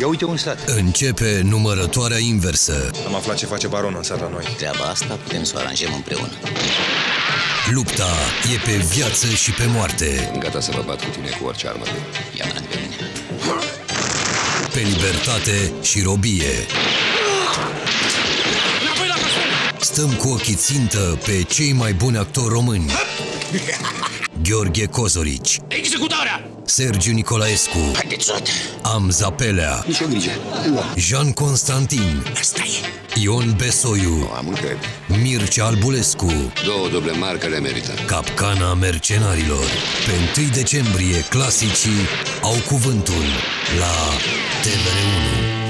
Ia uite un stat. Începe numărătoarea inversă. Am aflat ce face baronul în seara noi. Treaba asta putem să o aranjăm împreună. Lupta e pe viață și pe moarte. Sunt gata să vă bat cu tine cu orice armă. Ia mâna pe mine. Pe libertate și robie. Stăm cu ochii țintă pe cei mai buni actori români. Gheorghe Cozorici. Executarea! Sergiu Nicolaescu. Amza Pellea. Nici o grijă. Jean Constantin. Asta e. Ion Besoiu. Mircea Albulescu. Două doble mari care merită. Capcana Mercenarilor. Pe 1 decembrie, clasicii au cuvântul la TVR1.